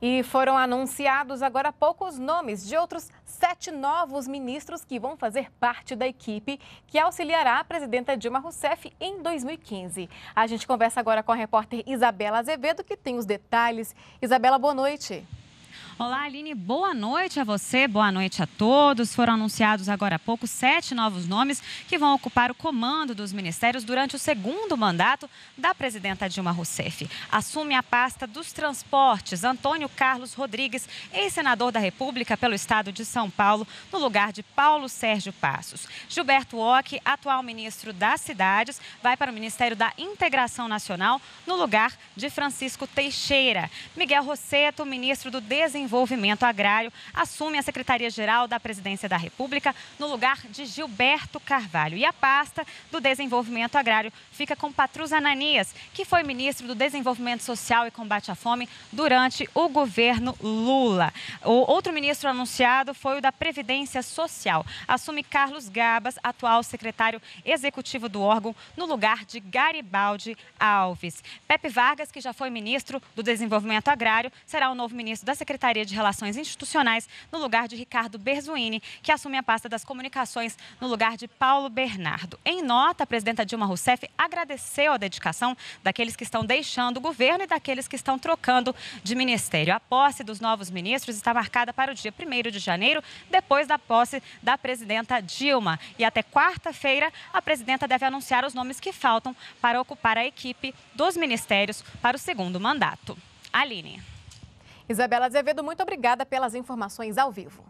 E foram anunciados agora há pouco os nomes de outros 7 novos ministros que vão fazer parte da equipe que auxiliará a presidenta Dilma Rousseff em 2015. A gente conversa agora com a repórter Isabela Azevedo, que tem os detalhes. Isabela, boa noite. Olá, Aline, boa noite a você, boa noite a todos. Foram anunciados agora há pouco 7 novos nomes que vão ocupar o comando dos ministérios durante o segundo mandato da presidenta Dilma Rousseff. Assume a pasta dos transportes Antônio Carlos Rodrigues, ex-senador da República pelo estado de São Paulo, no lugar de Paulo Sérgio Passos. Gilberto Occhi, atual ministro das Cidades, vai para o Ministério da Integração Nacional, no lugar de Francisco Teixeira. Miguel Rossetto, ministro do Desenvolvimento Agrário, assume a Secretaria-Geral da Presidência da República no lugar de Gilberto Carvalho. E a pasta do Desenvolvimento Agrário fica com Patrus Ananias, que foi ministro do Desenvolvimento Social e Combate à Fome durante o governo Lula. O outro ministro anunciado foi o da Previdência Social. Assume Carlos Gabas, atual secretário executivo do órgão, no lugar de Garibaldi Alves. Pepe Vargas, que já foi ministro do Desenvolvimento Agrário, será o novo ministro da Secretaria de Relações Institucionais, no lugar de Ricardo Berzuini, que assume a pasta das comunicações, no lugar de Paulo Bernardo. Em nota, a presidenta Dilma Rousseff agradeceu a dedicação daqueles que estão deixando o governo e daqueles que estão trocando de ministério. A posse dos novos ministros está marcada para o dia 1º de janeiro, depois da posse da presidenta Dilma. E até quarta-feira, a presidenta deve anunciar os nomes que faltam para ocupar a equipe dos ministérios para o segundo mandato. Aline. Isabela Azevedo, muito obrigada pelas informações ao vivo.